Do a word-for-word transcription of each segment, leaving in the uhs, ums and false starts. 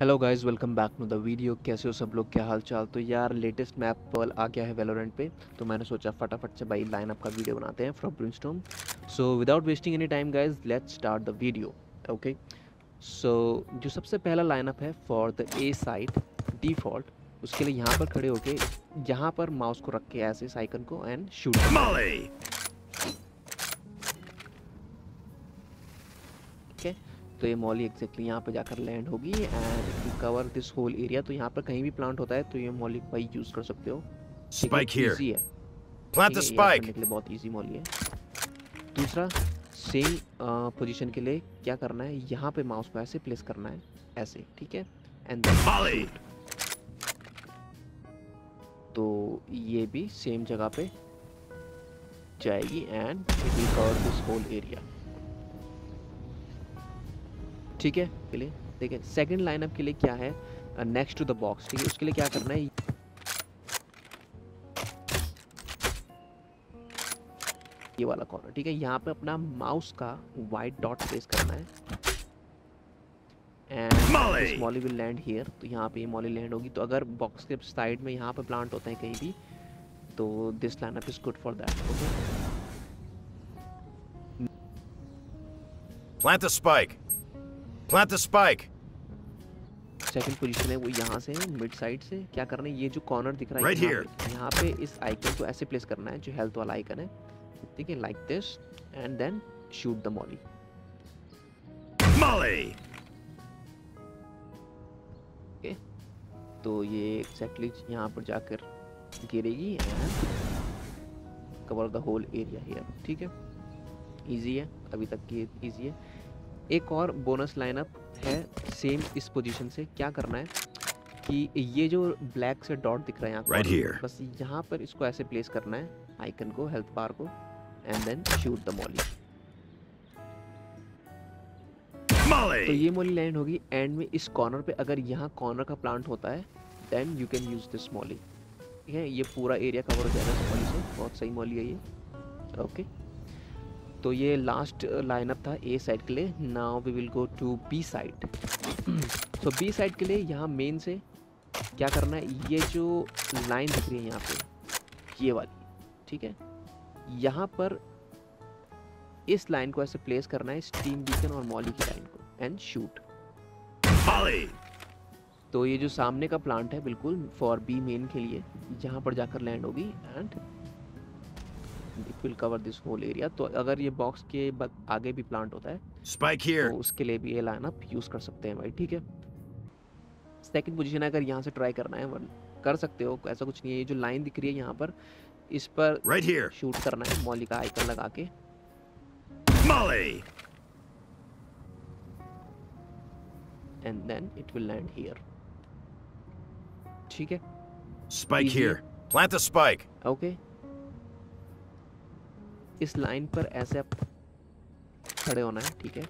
Hello guys, welcome back to the video. कैसे हो सब लोग, क्या हाल चाल। तो यार लेटेस्ट मैप पर्ल आ गया है वेलोरेंट पे, तो मैंने सोचा फटाफट से भाई लाइन अप का वीडियो बनाते हैं from Brimstone. So without wasting any time guys, let's start the video. Okay, so जो सबसे पहला लाइनअप है for the A side default, उसके लिए यहाँ पर खड़े होके यहाँ पर माउस को रख के ऐसे इस आइकन को एंड शूट। मॉली तो ये मॉली एक्जैक्टली यहाँ पे जाकर लैंड होगी and you cover this whole area. तो यहाँ पर कहीं भी प्लांट होता है तो ये मॉली भाई यूज कर सकते हो। Spike here, plant the spike, बहुत इजी मॉली है। दूसरा सेम पोजीशन के लिए क्या करना है, यहाँ पे माउस को ऐसे प्लेस करना है, ऐसे, ठीक है। एंड मॉली, तो ये भी सेम जगह पे जाएगी and you cover this whole area, ठीक है। के लिए देखिए सेकंड लाइनअप के लिए क्या है, नेक्स्ट टू द बॉक्स, ठीक है। उसके लिए क्या करना है, ये वाला कॉर्नर, ठीक है। यहाँ पे अपना माउस का वाइट डॉट प्लेस करना है and molly will land here. तो यहाँ पे मॉली लैंड होगी। तो अगर बॉक्स के साइड में यहाँ पे प्लांट होते हैं कहीं भी, तो this lineup is good for that. Okay, plant the spike, plant the spike. Second position है वो यहाँ से मिड साइड से क्या करना है, ये जो कॉर्नर दिख रहा है right यहाँ पे, इस आइकन को ऐसे प्लेस करना है जो हेल्थ वाला आइकन है, ठीक है, like this and then shoot the molly. Molly, okay, तो ये एक्जैक्टली यहाँ पर जाकर गिरेगी and cover the whole area here, ठीक है। इजी है, अभी तक की इजी है। एक और बोनस लाइनअप है सेम इस पोजीशन से। क्या करना है कि ये जो ब्लैक से डॉट दिख रहा है यहाँ पर, right, बस यहाँ पर इसको ऐसे प्लेस करना है आइकन को, हेल्थ बार को, and then shoot the molly. तो ये मॉली लैंड होगी एंड में इस कॉर्नर पे। अगर यहाँ कॉर्नर का प्लांट होता है then you can use this molly, ठीक है। ये पूरा एरिया कवर हो जाएगा इस मॉली से। बहुत सही मॉली है ये, ओके। तो ये लास्ट लाइनअप था ए साइड के लिए। Now we will go to B side. So B side के लिए यहाँ मेन से क्या करना है, ये जो लाइन दिख रही है यहाँ पे, ये वाली, ठीक है। यहाँ पर इस लाइन को ऐसे प्लेस करना है स्टीम बीकन और मॉली की लाइन को एंड शूट। तो ये जो सामने का प्लांट है बिल्कुल फॉर बी मेन के लिए, यहाँ पर जाकर लैंड होगी and it will cover this whole area. तो अगर ये बॉक्स के आगे भी प्लांट होता है स्पाइक हियर, तो उसके लिए भी ये लाइनअप यूज कर सकते हैं भाई, ठीक है। सेकंड पोजीशन अगर यहाँ से ट्राई करना है कर सकते हो, ऐसा कुछ नहीं है। ये जो लाइन दिख रही है यहाँ पर, इस पर right here शूट करना है मॉली का आइकन लगा के। Molly and then it will land here, ठीक है। Spike here, plant the spike, okay. इस लाइन पर ऐसे आप खड़े होना है, ठीक है।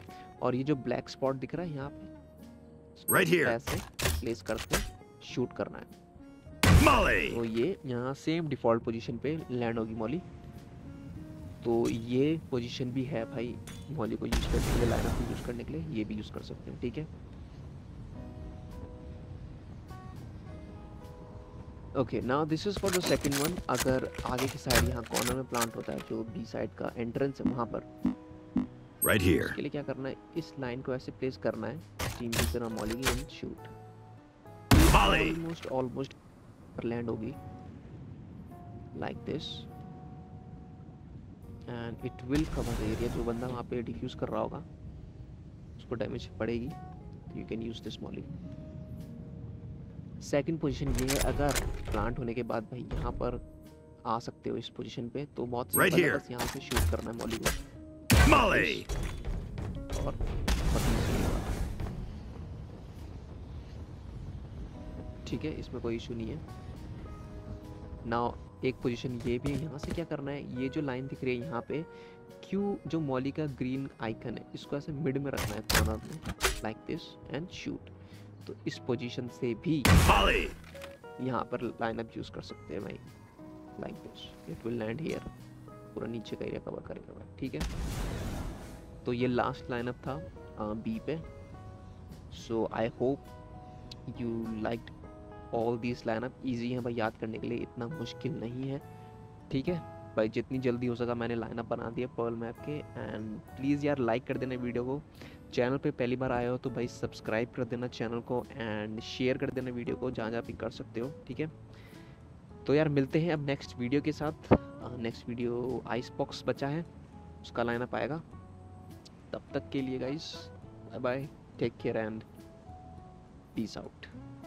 और ये जो ब्लैक स्पॉट दिख रहा है यहाँ पे right here, ऐसे प्लेस करके शूट करना है। Molly! तो ये यहाँ सेम डिफॉल्ट पोजीशन पे लैंड होगी मॉली। तो ये पोजीशन भी है भाई मॉली को यूज करने के लिए, लाइनअप को यूज करने के लिए ये भी यूज कर सकते हैं, ठीक है, okay. Now this is for the second one. अगर आगे की साइड यहाँ कॉर्नर में प्लांट होता है जो बी साइड का एंट्रेंस है वहाँ पर राइट हियर, इसके लिए क्या करना है, इस लाइन को ऐसे प्लेस करना है टीम की तरह molly and shoot. Almost almost पर लैंड होगी like this and it will cover the area. जो बंदा वहाँ पे डिफ्यूज कर रहा होगा उसको डैमेज पड़ेगी, you can use this molly. Second position ये है, अगर प्लांट होने के बाद भाई यहाँ पर आ सकते हो इस पोजीशन पे, तो बहुत सिंपल है, बस यहाँ से शूट करना है मॉली को। मॉली, और ठीक है, इसमें कोई इशू नहीं है। नाउ एक पोजीशन ये भी है, यहाँ से क्या करना है, ये जो लाइन दिख रही है यहाँ पे क्यू, जो मॉली का ग्रीन आइकन है, इसको ऐसे मिड में रखना है कॉर्नर में लाइक दिस एंड शूट। तो इस पोजीशन से भी यहाँ पर लाइनअप यूज कर सकते हैं भाई like this, it will land here, पूरा नीचे का एरिया कवर करेगा भाई, ठीक है। तो ये लास्ट लाइनअप था बी पे। So I hope you liked all these lineup. Easy है भाई, याद करने के लिए इतना मुश्किल नहीं है, ठीक है भाई। जितनी जल्दी हो सका मैंने लाइनअप बना दिया पर्ल मैप के। एंड प्लीज़ यार लाइक कर देना वीडियो को, चैनल पे पहली बार आए हो तो भाई सब्सक्राइब कर देना चैनल को, एंड शेयर कर देना वीडियो को जहाँ जहाँ भी कर सकते हो, ठीक है। तो यार मिलते हैं अब नेक्स्ट वीडियो के साथ। नेक्स्ट वीडियो आइस बॉक्स बचा है, उसका लाइनअप आएगा। तब तक के लिए guys bye, take care and peace out.